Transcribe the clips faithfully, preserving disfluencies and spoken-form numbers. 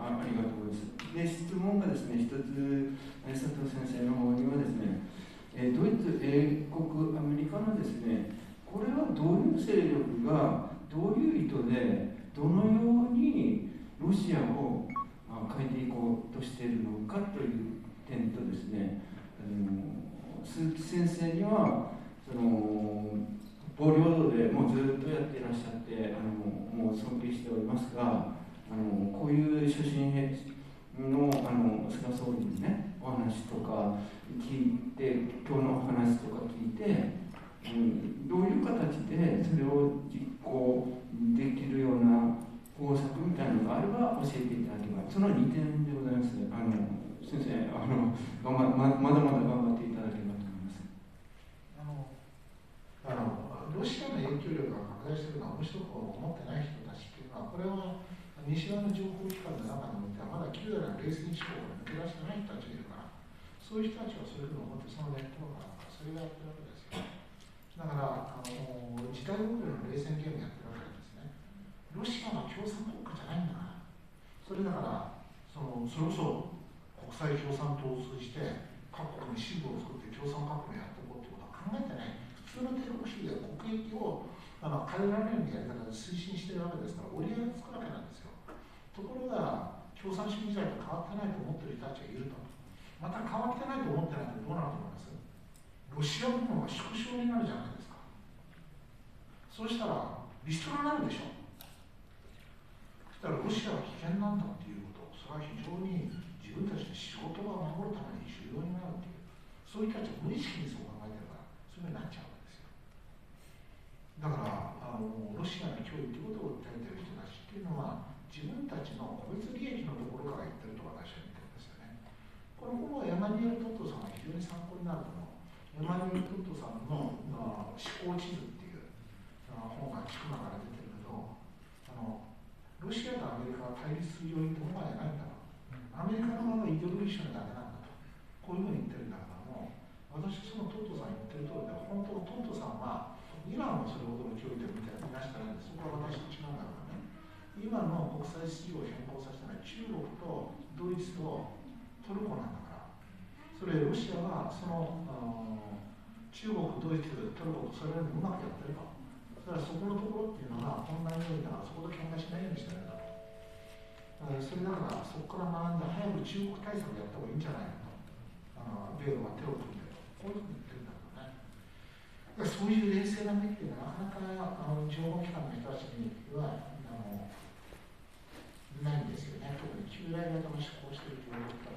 あ、ありがとうございます。で、質問がですね、一つ、佐藤先生の方にはですね、えー、ドイツ、英国、アメリカのですね、これはどういう勢力が、どういう意図で、どのようにロシアを変えていこうとしているのかという点とですね、あの鈴木先生には、その暴領土でもうずっとやっていらっしゃって、あのもう尊敬しておりますが、あのこういう所信兵のあの菅総理のね、お話とか聞いて、今日のお話とか聞いて、うん、どういう形でそれを実行できるような方策みたいなのがあれば教えていただけます。そのにてんでございます。あの先生、あのま、ま、まだまだ頑張っていただければと思います。あのあのロシアの影響力が拡大しているのは面白く思ってない人たちっていうのは、これは西側の情報機関の中においてはまだ旧来の冷戦思考が抜け出してない人たちがいるから、そういう人たちはそういうふうに思ってそのネットワークがそれがやってるわけですよ。だからあの時代ごとの冷戦ゲームやってるわけですね。ロシアは共産国家じゃないんだから、それだからそのそれこそ国際共産党を通じて各国に支部を作って共産各国をやっていこうということは考えてない。普通の帝国主義では国益をあの変えられるようにやり方で推進しているわけですから折り合いがつくわけなんですよ。ところが共産主義時代と変わってないと思っている人たちがいると、また変わってないと思ってないとどうなると思います？ロシア部分は縮小になるじゃないですか。そうしたらリストラになるでしょ。だからロシアは危険なんだっていうこと、それは非常に自分たちの仕事場を守るために重要になるっていう、そういう人たちは無意識にそう考えてるからそういうふうになっちゃうわけですよ。だからあのロシアの脅威ということを訴えてる人たちっていうのは自分たちの個別利益のところから言ってると私は言ってるんですよね。これもエマニュエル・トットさんが非常に参考になると思う。エマニュエル・トットさんの思考地図っていう本が筑波から出てるけど、あのロシアとアメリカは対立する要因ってもはやないんだろう、アメリカのままイデオロギー主義だけなんだと、こういうふうに言ってるんだけども、私はそのトットさん言ってる通りで、本当トットさんはイランもそれほどの脅威と見ていらっしゃるんで、そこは私と違うんだからね。今の国際秩序を変更させたのは中国とドイツとトルコなんだから、それロシアはその中国、ドイツ、トルコとそれよりもうまくやってると。だからそこのところっていうのが本来のようだから、そこと喧嘩しないようにしてるんだと。だからそれだからそこから学んで早く中国対策やった方がいいんじゃないかと。米ロは手を組んでると。こういうふうに言ってるんだろうね。だからそういう冷静な目っていうのはなかなかあの情報機関の人たちにはあのないんですよね。特に旧来型の思考しているという人たちが、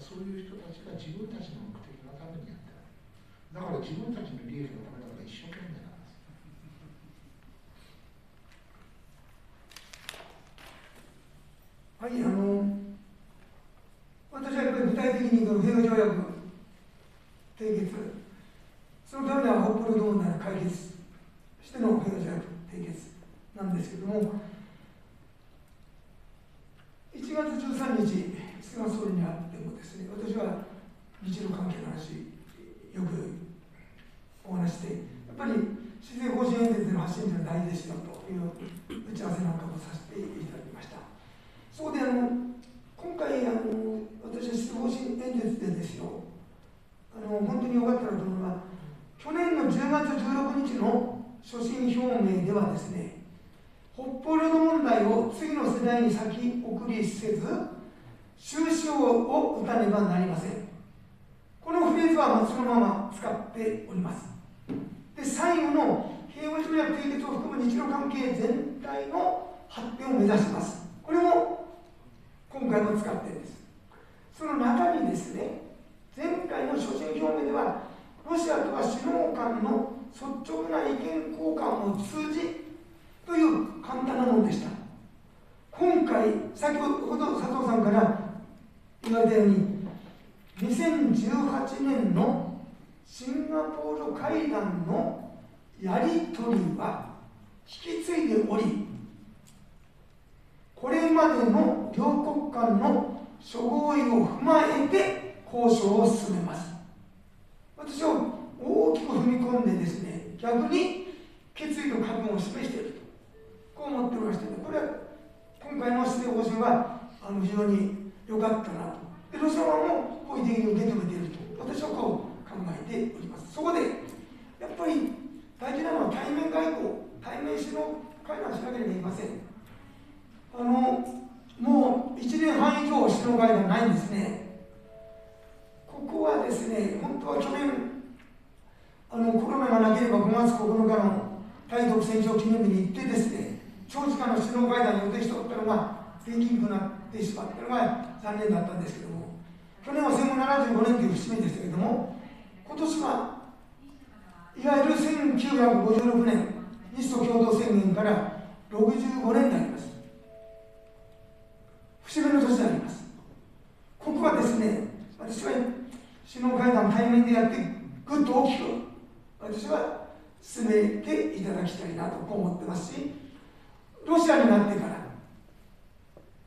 そういう人たちが自分たちの目的のためにやってる。だから自分たちの利益のためだから一生懸命なんです。はい、あの私はやっぱり具体的にこの平和条約締結、そのためには北方領土問題の解決しての平和条約締結なんですけども。いちがつじゅうさんにち、菅総理にあってもですね、私は日露関係の話、よくお話して、やっぱり施政方針演説での発信というのは大事でしたという打ち合わせなんかもさせていただきました。そこであの、今回あの、私は施政方針演説でですよ、あの本当に良かったなと思うのは、去年のじゅうがつじゅうろくにちの所信表明ではですね、北方領土問題を次の世代に先送りせず、終止符を打たねばなりません。このフレーズはそのまま使っております。で、最後の平和条約締結を含む日露関係全体の発展を目指します。これも今回も使っているんです。その中にですね、前回の所信表明では、ロシアとは首脳間の率直な意見交換を通じ、という簡単なものでした。今回、先ほど佐藤さんから言われたように、にせんじゅうはちねんのシンガポール会談のやり取りは引き継いでおり、これまでの両国間の諸合意を踏まえて交渉を進めます。私は大きく踏み込んでですね、逆に決意の覚悟を示しているとこう思っておりましたね。これは今回の施政方があの非常に良かったなと、ロシア側も好意的に受け止めていると、私はこう考えております。そこでやっぱり大事なのは対面外交、対面首脳会談しなければいけません。あのもういちねんはん以上首脳会談ないんですね。ここはですね、本当は去年あのコロナがなければごがつここのかの対独戦勝記念日に行ってですね、長時間の首脳会談を予定しておったのができなくなってしまったのが残念だったんですけども、去年はせんごひゃくななじゅうごねんという節目でしたけども、今年はいわゆるせんきゅうひゃくごじゅうろくねん日ソ共同宣言からろくじゅうごねんになります。節目の年であります。ここはですね、私は首脳会談対面でやってぐっと大きく私は進めていただきたいなと思ってますし、ロシアになってから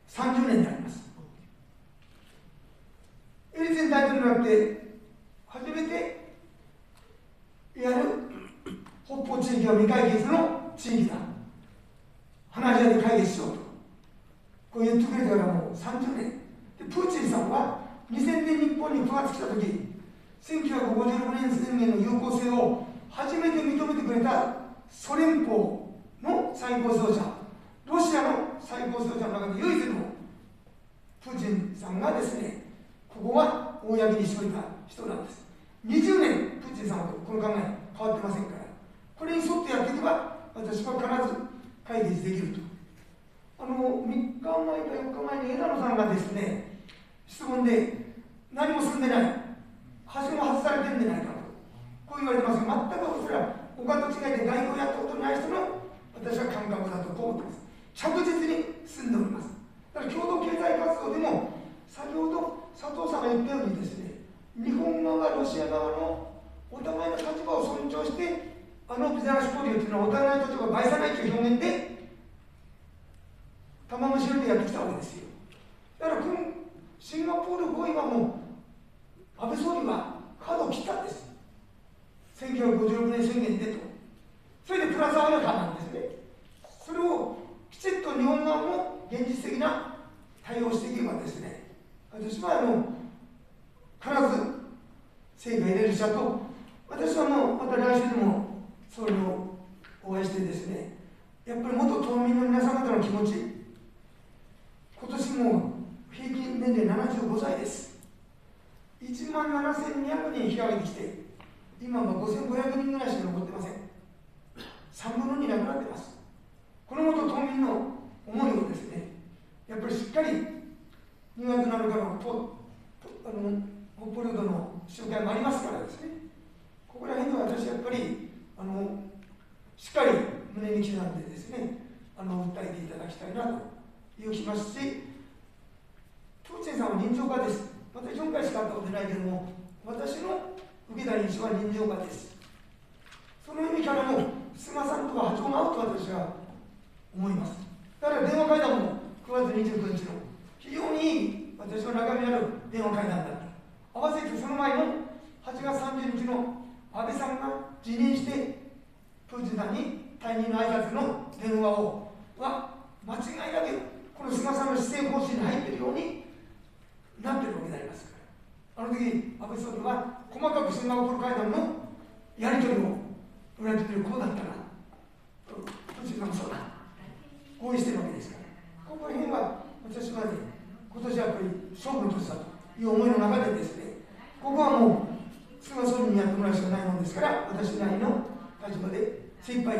さんじゅうねんになります。エリツィン大統領になって初めていわゆる北方地域は未解決の地域だ、話し合いで解決しようとこう言ってくれたからもうさんじゅうねんで、プーチンさんはにせんねん日本にくがつ来た時、せんきゅうひゃくごじゅうろくねん宣言の有効性を初めて認めてくれたソ連邦の最高指導者、ロシアの最高指導者の中で唯一のプーチンさんがですね、ここは公にしておいた人なんです。にじゅうねんプーチンさんはこの考え変わってませんから、これに沿ってやっていけば私は必ず解決できると。あのみっかまえかよっかまえに枝野さんがですね、質問で何も進んでない、端も外されてるんじゃないかとこう言われてますが、全くそれは他と違いで外交をやったことない人の私は感覚だと思ってます。着実に進んでおります。だから共同経済活動でも先ほど佐藤さんが言ったようにですね、日本側、ロシア側のお互いの立場を尊重して、あのビザなし交流というのはお互いの立場を害さないという表現で、玉虫色でやってきたわけですよ。だから、シンガポール合意はもう、安倍総理はカードを切ったんです。せんきゅうひゃくごじゅうろくねん宣言でと。それでプラスアルファなんですね。それをきちっと日本側も現実的な対応していけばですね、私はあの、必ず成果を得れる社と、私はもうまた来週でも総理をお会いしてですね、やっぱり元島民の皆様方の気持ち、今年も平均年齢ななじゅうごさいです。いちまんななせんにひゃくにん引き上げてきて、今はごせんごひゃくにんぐらいしか残ってません。さんぶんのになくなってます。この元島民の思いをですね、やっぱりしっかりにがつなのかのとあの北方領土の集会もありますからですね、ここら辺では私はやっぱりあのしっかり胸に刻んでですね、あの訴えていただきたいなという気がしますし、プーチンさんは臨場家です。私よんかいしか会ったことないけども、私の受けた印象は臨場家です。その意味からも菅さんとは波長が合うと私は思います。だから電話会談もくがつにじゅうくにちの非常にいい私の中身ある電話会談だった。合わせてその前のはちがつさんじゅうにちの安倍さんが辞任してプーチンさんに退任の挨拶の電話をは間違いなくこの菅さんの施政方針に入っているようになっているわけでありますから、あの時安倍総理は細かくシンガポール会談のやり取りを裏取りをこうだったらプーチンさんもそうだ合意しているわけですから、ここら辺は私はね、今年はやっぱり勝負の年だという思いの中でですね、ここはもう菅総理にやってもらうしかないものですから、私なりの立場で精一杯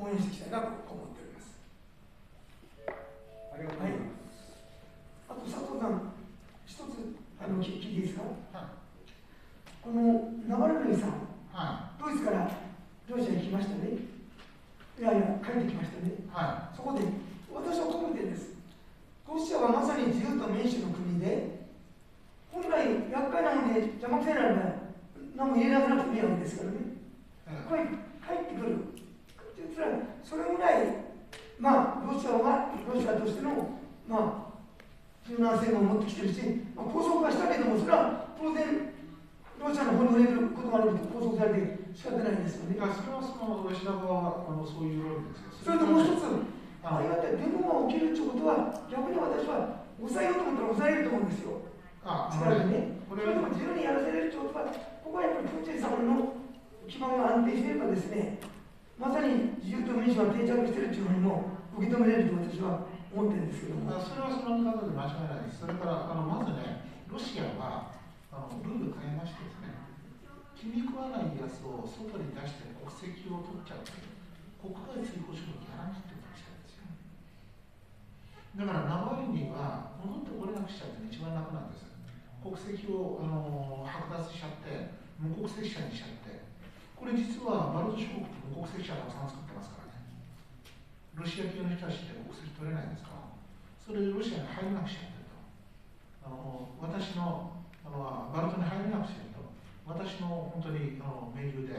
応援していきたいなと思っております。ありがとうございます、はい、あと佐藤さん一つあの聞いていいですか、はい、このナワルヌイさん、はい、ドイツからロシアに来ましたね、いやいや帰ってきましたね、はい、そこで私はこう見てるんです。ロシアはまさに自由と民主の国で、本来厄介なので邪魔くせられない、何も入れなくなってもいいわけですからね、これ入ってくる、それぐらい、まあ、ロシアはロシアとしての、まあ、柔軟性も持ってきてるし、まあ、拘束はしたけども、それは当然、ロシアの方に触れることがあるので、拘束されて仕方ないんですよね。いや、それはそのロシア側はそういう論理ですよ。それともう一つ、ああやってデモが起きるってことは、逆に私は抑えようと思ったら抑えると思うんですよ。ああ、力でね。これでも自由にやらせれるってことは、ここはやっぱりプーチン様の基盤が安定していればですね、まさに自由と民主が定着しているというふうにも受け止められると私は思ってるんですけども。それはその見方で間違いないです。それからあのまずね、ロシアはあのルール変えましてですね、気に食わないやつを外に出して国籍を取っちゃうという、国外追放主義をやらないということをしたんですよ。だからナワリヌイは戻ってこれなくしちゃうというのが一番楽なんです。国籍をあの剥奪しちゃって、無国籍者にしちゃって、これ実はバルト諸国って無国籍者たくさん作ってますからね。ロシア系の人たちって国籍取れないんですから、それでロシアに入らなくしちゃってると。あの私のあのバルトに入らなくしちゃってると。私の本当にあの盟友で、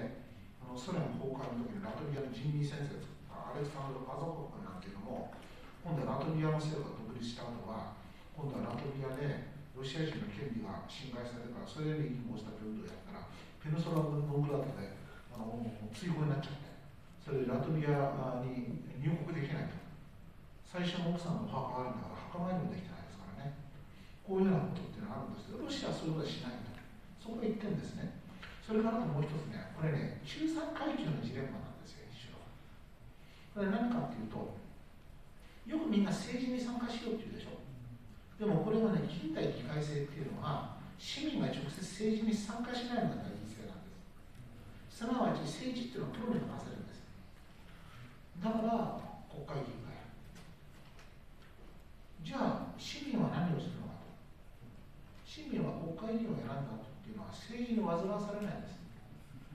あのソ連崩壊の時にラトビアの人民先生が作ったアレクサンドル・パゾコフなんていうのも、今度はラトビアの政府が独立した後は、今度はラトビアでロシア人の権利が侵害されたから、それで移行したということをやったら、ペニンソラのブラートであの追放になっちゃって、それでラトビアに入国できないと。最初の奥さんの墓があるんだから、墓参りもできてないですからね。こういうようなことっていうのがあるんですけど、ロシアはそういうことはしないと。そこが一点ですね。それからもう一つね、これね、中産階級のジレンマなんですよ、一種の。これ何かっていうと、よくみんな政治に参加しようって言うでしょ。でもこれはね、近代議会制っていうのは、市民が直接政治に参加しないのが大事制なんです。すなわち政治っていうのはプロに任せるんです。だから国会議員がやる。じゃあ、市民は何をするのかと。市民は国会議員を選んだと。っていうのは政治に煩わされないんです。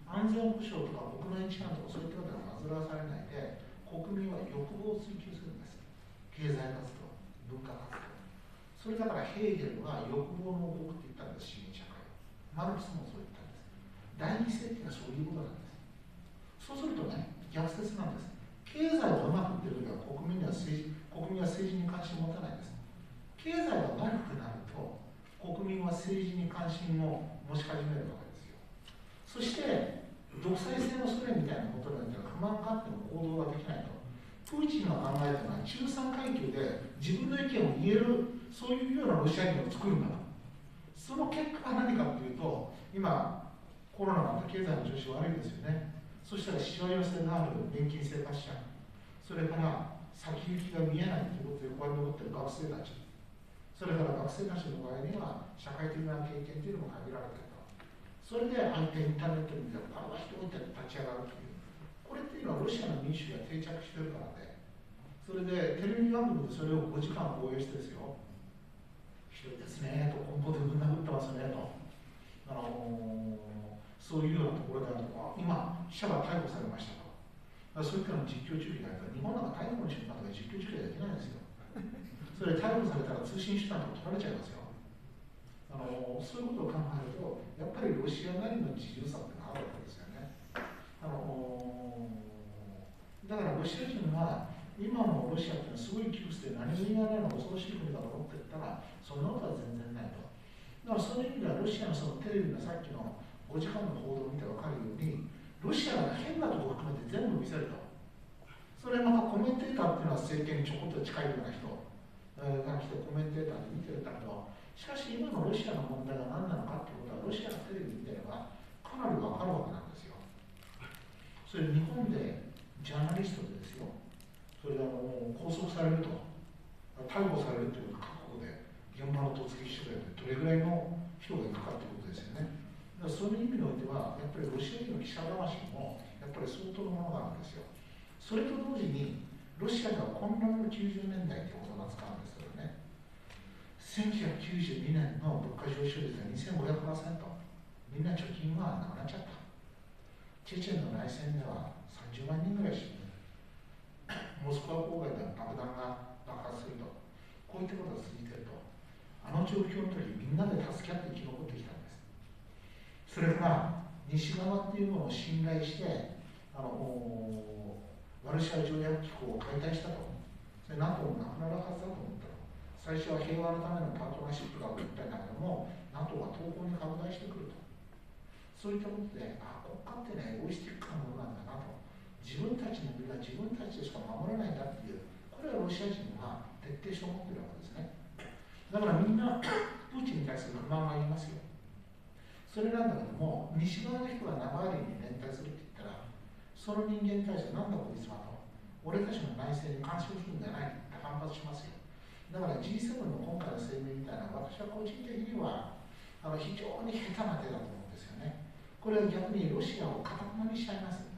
安全保障とか国内治安とかそういったことが煩わされないで、国民は欲望を追求するんです。経済活動、文化活動。それだからヘーゲルは欲望の王国って言ったんです、市民社会を。マルクスもそう言ったんです。第二世紀がそういうことなんです。そうするとね、逆説なんです。経済がうまくいってるときは国民には政治、国民は政治に関心を持たないんです。経済が悪くなると、国民は政治に関心を持ち始めるわけですよ。そして、独裁制のソ連みたいなことになったら不満があっても行動ができないと。プーチンの考えというのは中産階級で自分の意見を言える、そういうようなロシア人を作るんだと。その結果は何かというと、今、コロナがあって経済の調子悪いですよね。そしたらしわ寄せのある年金生活者、それから先行きが見えないということで不安に思っている学生たち。それから学生たちの場合には社会的な経験というのも限られていると。それで相手インターネットに見たら、パッと置いて立ち上がるという。これっていうのはロシアの民主が定着しているからで、それでテレビ番組でそれをごじかん放映してですよ。ひどいですねと、根本でぶん殴ってますねと。あのー、そういうようなところであるとか、今、記者が逮捕されましたと。だからそういったの実況中継があるから、日本なんか逮捕の瞬間とか実況中継できないんですよ。それ逮捕されたら通信手段と取られちゃいますよ。あのそういうことを考えると、やっぱりロシアなりの自由さっていうのがあるわけですよね。あのだからロシア人は、今のロシアっていうのはすごい窮屈で何も言わないのが恐ろしい国だと思っていったら、そんなことは全然ないと。だからそういう意味では、ロシアのそのテレビのさっきのごじかんの報道を見て分かるように、ロシアが変なところを含めて全部見せると。それまたコメンテーターっていうのは政権にちょこっと近いような人。が来てコメンテーターで見てたけど、しかし今のロシアの問題が何なのかってことは、ロシアのテレビ見てればかなり分かるわけなんですよ。それ日本でジャーナリストでですよ、それであの拘束されると、逮捕されるという覚悟で現場の突撃取材でどれぐらいの人がいくかということですよね。だからそういう意味においては、やっぱりロシア人の記者魂もやっぱり相当のものがあるんですよ。それと同時にロシアが混乱のきゅうじゅうねんだいという言葉を使うんですけどね、せんきゅうひゃくきゅうじゅうにねんの物価上昇率が にせんごひゃくパーセント、みんな貯金はなくなっちゃった。チェチェンの内戦ではさんじゅうまんにんぐらい死ぬ、モスクワ郊外では爆弾が爆発すると、こういったことが続いていると。あの状況の時、みんなで助け合って生き残ってきたんです。それから西側っていうものを信頼して、あのワルシャワ条約機構を解体したと。それ NATO もなくなるはずだと思ったと。最初は平和のためのパートナーシップが起こったんだけども、NATO は東方に拡大してくると。そういったことで、ああ、国家ってね、エゴイスティックなものなんだなと。自分たちの身は自分たちでしか守らないんだっていう、ここれがロシア人が徹底して思ってるわけですね。だからみんなプーチンに対する不満がありますよ。それなんだけども、西側の人がナワリヌイに連帯するって言ったら、その人間に対して何だこいつはと、俺たちの内政に干渉するんじゃないって反発しますよ。だから ジーセブン の今回の声明みたいな、私は個人的にはあの非常に下手な手だと思うんですよね。これは逆にロシアを固まりしちゃいます。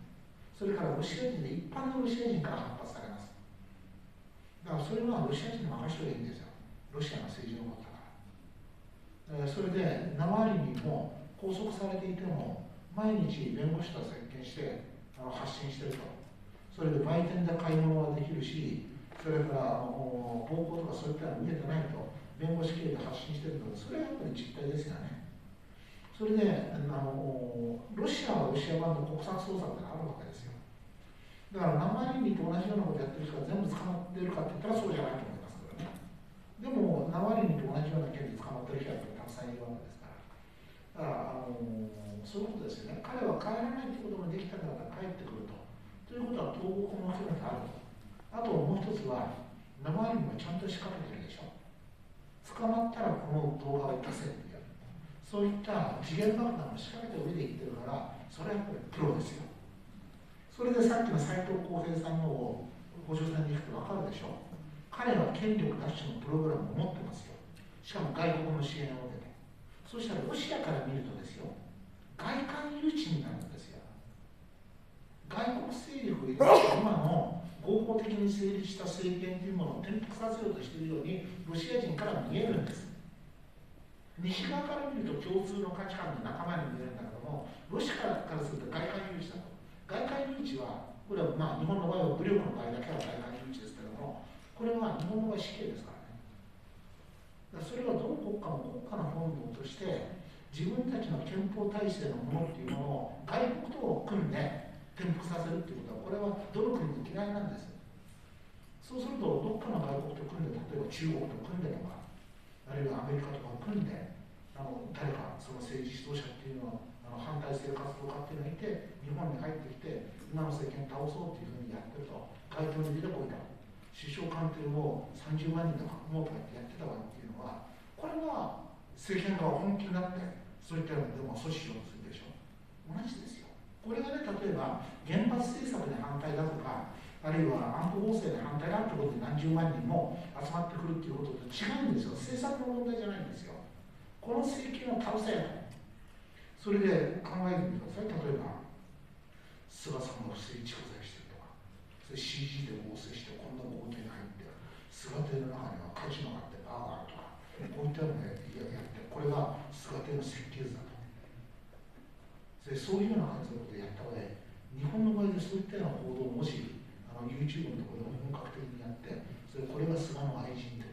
それからロシア人で一般のロシア人から反発されます。だからそれはロシア人に任せればいいんですよ。ロシアの政治のことだから。それでナワリヌイも拘束されていても毎日弁護士と接見してあの発信してると、それで売店で買い物はできるし、それからあの暴行とかそういったのを受けてないと弁護士経由で発信してると、それはやっぱり実態ですよね。それであのロシアはロシア版の国策捜査ってあるわけですよ。だからナワリヌイと同じようなことやってる人が全部捕まってるかって言ったらそうじゃないと思いますけどね。でもナワリヌイと同じような件で捕まってる人はたくさんいるわけです。だからあのそういうことですよね。彼は帰らないということができたから帰ってくると。ということは投獄も含めてあると。あともう一つは、ナワリヌイはちゃんと仕掛けてるでしょ。捕まったらこの動画を出せっていう。そういった時限爆弾を仕掛けて上で行ってるから、それはやっぱりプロですよ。それでさっきの斎藤浩平さんの補助さんに行くと分かるでしょ。彼は権力奪取のプログラムを持ってますよ。しかも外国の支援を受けて。そしたらロシアから見るとですよ、外環誘致になるんですよ。外国勢力が今の合法的に成立した政権というものを転覆させようとしているようにロシア人から見えるんです。西側から見ると共通の価値観の仲間に見えるんだけども、ロシアからすると外環誘致だと。外環誘致は、これはまあ日本の場合は武力の場合だけは外環誘致ですけども、これは日本の場合死刑ですから。それはどの国家も国家の本能として自分たちの憲法体制のものっていうものを外国と組んで転覆させるっていうことは、これはどの国も嫌いなんです。そうするとどっかの外国と組んで、例えば中国と組んでとか、あるいはアメリカとかを組んで、あの誰かその政治指導者っていうのは反体制活動家っていうのがいて、日本に入ってきて今の政権倒そうっていうふうにやってると、街頭に出てこいと、首相官邸をさんじゅうまんにんで囲もうとかってやってたわけっていうのは、これは政権側本気になってそういったようなデモを阻止しようとするでしょ。同じですよ。これがね、例えば原発政策で反対だとか、あるいは安保法制で反対だってことで何十万人も集まってくるっていうことと違うんですよ。政策の問題じゃないんですよ。この政権を倒せよと。それで考えてみてください。例えば菅さんの不正蓄財してる。シージー で合成してこんな豪邸に入って、菅邸の中にはカジノがあってバーがあるとか、こういったのをやって、これが菅邸の設計図だと。そういうような感じのことをやったので、日本の場合でそういったような報道をもしあの YouTube のところで本格的にやって、それこれが菅の愛人で、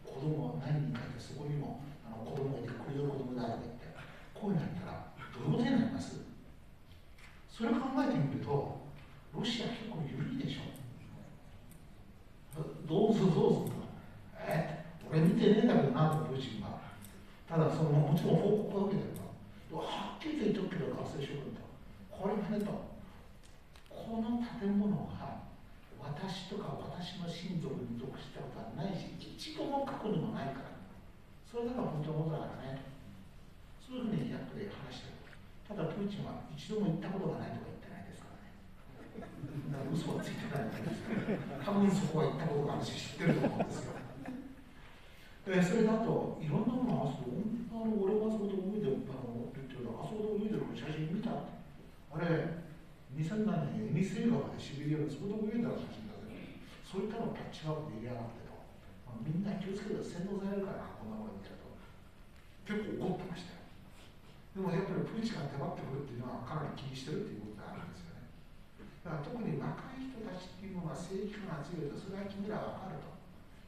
子供は何人かいて、そこにもあの子供がいて、これが子供だとか言って、こういうのやったらどういうことになります？それを考えてみると、ロシア結構緩いでしょ。どうぞどうぞと。えー、俺見てねえだけどなと、プーチンが。ただその、もちろん報告は受けてるから。はっきりと言っとくけど、学生諸君と。これはねと。この建物が私とか私の親族に属したことはないし、一度も過去にもないから。それだから本当のことだからね。そういうふうにやっぱり話してる。ただプーチンは一度も言ったことがないとか言って。嘘はついてないんですけど、多分そこは言ったことがあるし、知ってると思うんですよ。でそれだと、いろんなものを合わせて、あの俺があそこで泳いでるって言うと、あそこで泳いでる写真見たって。あれ、にせんななねん、エニス映画までシベリアでそこで泳いでた写真だけど、そういったのをキャッチアップで入れやがってと、まあ、みんな気をつけて洗脳されるからな、こんなもの見たらと。結構怒ってましたよ。でもやっぱりプーチンが黙ってくるっていうのは、かなり気にしてるっていうことがあるんですよ。だから特に若い人たちっていうのが正義感が強いと、それは君らは分かると。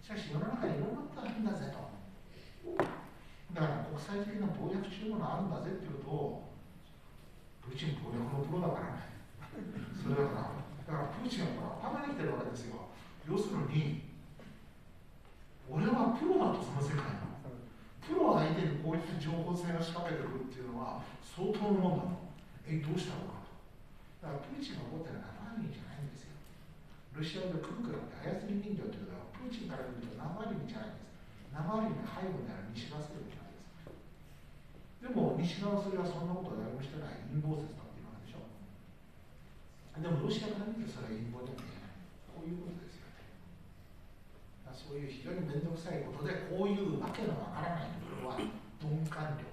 しかし世の中にいろんなことがあるんだぜと。だから国際的な暴虐中ものあるんだぜっていうことを、プーチン暴虐のプロだからね。それだから、だからプーチンは頭にきてるわけですよ。要するに、俺はプロだと、その世界の。プロ相手にこういった情報戦を仕掛けてくるっていうのは相当のもんだと。え、どうしたのか。だからプーチンが怒ってるのはナワリヌイじゃないんですよ。ロシア語で来るからって操り人形というのはプーチンから見ると何割にじゃないんです。何割に背後なら西側勢力なんです。でも西側勢力はそんなことは誰もしてない陰謀説だっていうわけでしょ。でもロシアから見るとそれは陰謀でも見えない。こういうことですよね。そういう非常に面倒くさいことでこういうわけのわからないところは鈍感力。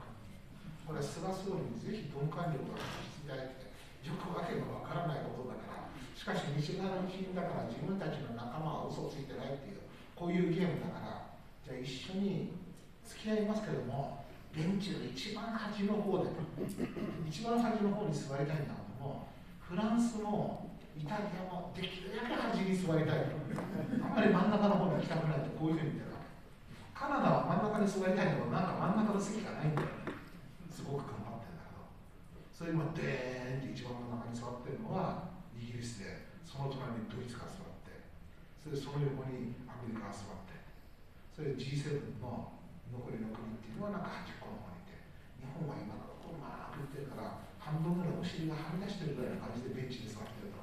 これは菅総理にぜひ鈍感力を発揮していただいて、よくわけのわからないことだから、しかし西側の人だから自分たちの仲間は嘘をついてないっていう、こういうゲームだから、じゃあ一緒に付き合いますけども、ベンチの一番端の方で、一番端の方に座りたいんだけども、フランスもイタリアもできるだけ端に座りたいと、あんまり真ん中の方に行きたくないと、こういうふうに言ってるわけ。カナダは真ん中に座りたいんだけど、なんか真ん中の席がないんだよね。すごく頑張ってるんだけど、それ今デーンって一番真ん中に座ってるのはイギリスで、その隣にドイツが座って、それでその横にアメリカが座って、それで ジーセブン の残りの国っていうのはなんかはちこの方にいて、日本は今のところまあ歩いてるから半分ぐらいお尻がはみ出してるぐらいの感じでベンチに座ってると、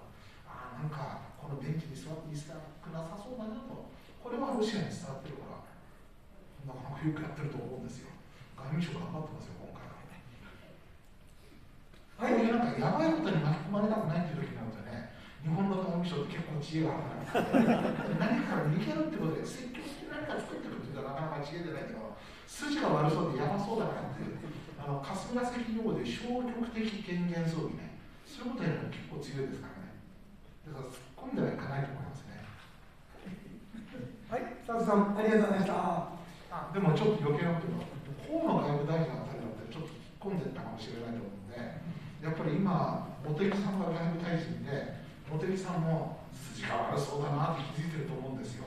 ああなんかこのベンチに座っていたくなさそうだなと、これはロシアに伝わってるからなかなかよくやってると思うんですよ。外務省頑張ってますよ今回。ああいうなんかやばいことに巻き込まれたくないっていう時になるとね、日本の外務省って結構知恵があるから、何から逃げるってことで、積極的に何か作ってるっていうのはなかなか知恵じゃないけど、筋が悪そうでやばそうだなっていう、あの霞が関用語で消極的権限装備ね、そういうことやるの結構強いですからね。だから突っ込んではいかないと思いますね。はい、佐藤さん、ありがとうございました。あ、でもちょっと余計なこと言うと、河野外務大臣あたりだったらちょっと突っ込んでったかもしれないと思うんで、やっぱり今、茂木さんが外務大臣で、茂木さんも筋が悪そうだなって気づいてると思うんですよ。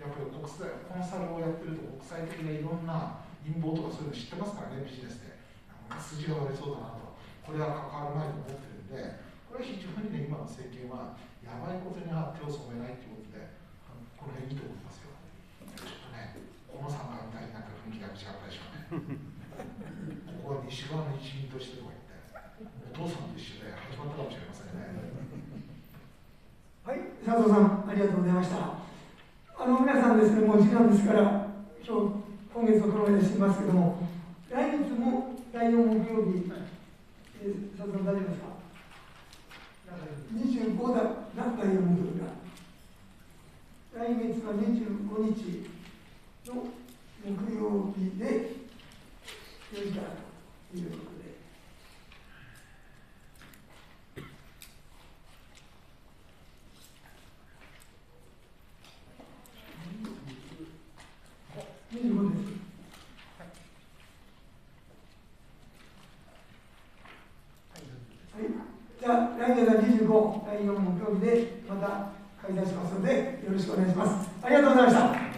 やっぱり国際コンサルをやってると、国際的ないろんな陰謀とかそういうの知ってますからね、ビジネスで。なんか筋が悪そうだなと、これは関わるまいと思ってるんで、これは非常にね、今の政権はやばいことには手を染めないということで、この辺いいと思いますよ。ちょっとね、河野さんがみたいになんか雰囲気が違ったでしょうね。ここは西側の一員としてもお父さんと一緒で始まったかもしれませんね。はい、佐藤さん、ありがとうございました。あの皆さんですね、もう時間ですから、今日今月はこの辺でしてますけども、来月もだいよんもくようび、えー、佐藤さん大丈夫ですか？にじゅうごだいよんもくようびが、来月はにじゅうごにちの木曜日でよじからということで。だいよんもくようびでまた開催しますのでよろしくお願いします。ありがとうございました。